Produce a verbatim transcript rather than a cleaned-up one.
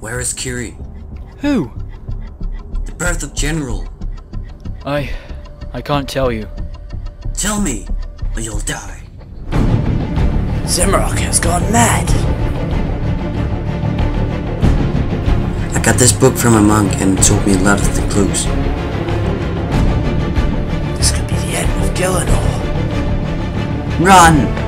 Where is Kiri? Who? The birth of General. I... I can't tell you. Tell me, or you'll die. Zemrock has gone mad! I got this book from a monk and it told me a lot of the clues. This could be the end of Gyllenor. Run!